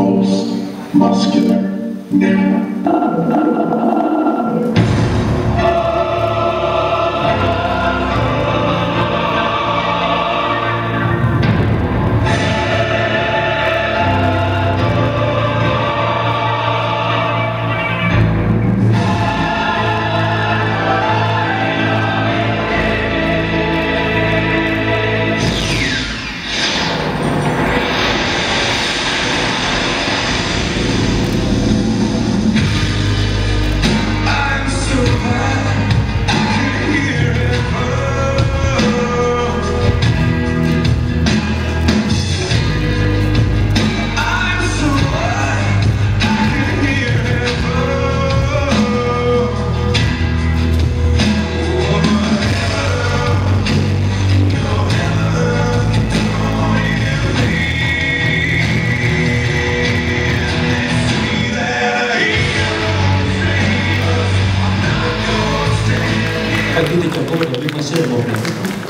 most muscular man. Aquí de Chapota, lo mismo hacemos.